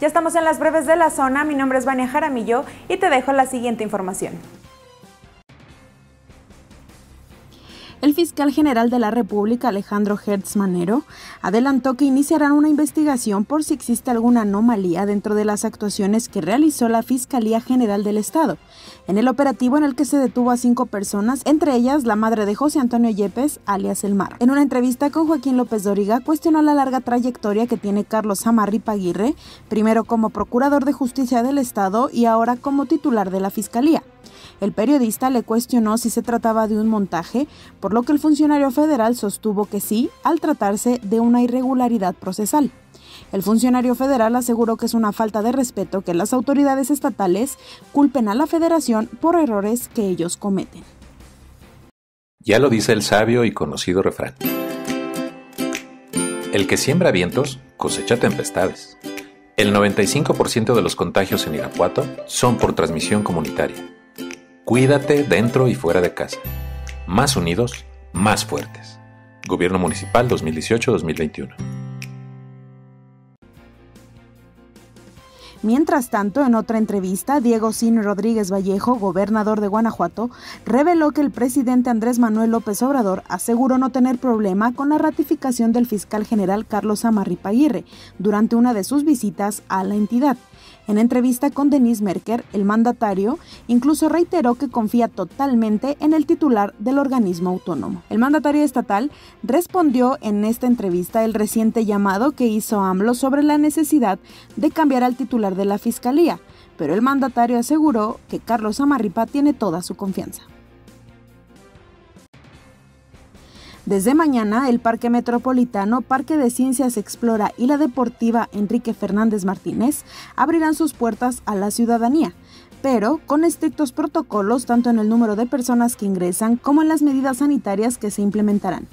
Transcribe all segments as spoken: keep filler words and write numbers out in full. Ya estamos en las breves de la zona, mi nombre es Vania Jaramillo y te dejo la siguiente información. El fiscal general de la República, Alejandro Hertz Manero, adelantó que iniciarán una investigación por si existe alguna anomalía dentro de las actuaciones que realizó la Fiscalía General del Estado, en el operativo en el que se detuvo a cinco personas, entre ellas la madre de José Antonio Yepes, alias El Mar. En una entrevista con Joaquín López Dóriga, cuestionó la larga trayectoria que tiene Carlos Zamarripa Aguirre, primero como Procurador de Justicia del Estado y ahora como titular de la Fiscalía. El periodista le cuestionó si se trataba de un montaje, por lo que el funcionario federal sostuvo que sí, al tratarse de una irregularidad procesal. El funcionario federal aseguró que es una falta de respeto que las autoridades estatales culpen a la federación por errores que ellos cometen. Ya lo dice el sabio y conocido refrán: el que siembra vientos cosecha tempestades. El noventa y cinco por ciento de los contagios en Irapuato son por transmisión comunitaria. Cuídate dentro y fuera de casa. Más unidos, más fuertes. Gobierno Municipal dos mil dieciocho a dos mil veintiuno. Mientras tanto, en otra entrevista, Diego Sinhue Rodríguez Vallejo, gobernador de Guanajuato, reveló que el presidente Andrés Manuel López Obrador aseguró no tener problema con la ratificación del fiscal general Carlos Zamarripa Aguirre durante una de sus visitas a la entidad. En entrevista con Denise Merker, el mandatario incluso reiteró que confía totalmente en el titular del organismo autónomo. El mandatario estatal respondió en esta entrevista el reciente llamado que hizo AMLO sobre la necesidad de cambiar al titular de la Fiscalía, pero el mandatario aseguró que Carlos Zamarripa tiene toda su confianza. Desde mañana, el Parque Metropolitano, Parque de Ciencias Explora y la Deportiva Enrique Fernández Martínez abrirán sus puertas a la ciudadanía, pero con estrictos protocolos tanto en el número de personas que ingresan como en las medidas sanitarias que se implementarán.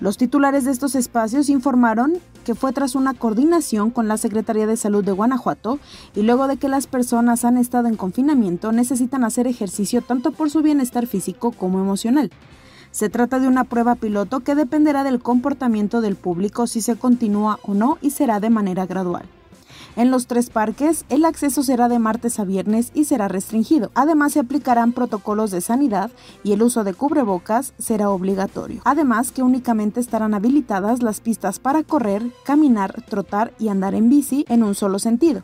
Los titulares de estos espacios informaron que fue tras una coordinación con la Secretaría de Salud de Guanajuato y luego de que las personas han estado en confinamiento necesitan hacer ejercicio tanto por su bienestar físico como emocional. Se trata de una prueba piloto que dependerá del comportamiento del público si se continúa o no y será de manera gradual. En los tres parques, el acceso será de martes a viernes y será restringido. Además, se aplicarán protocolos de sanidad y el uso de cubrebocas será obligatorio. Además, que únicamente estarán habilitadas las pistas para correr, caminar, trotar y andar en bici en un solo sentido.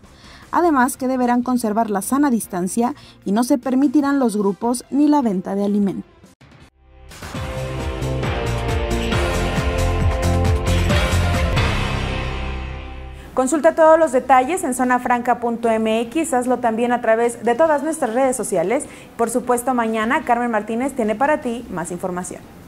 Además, que deberán conservar la sana distancia y no se permitirán los grupos ni la venta de alimentos. Consulta todos los detalles en zona franca punto m x, hazlo también a través de todas nuestras redes sociales. Por supuesto, mañana Carmen Martínez tiene para ti más información.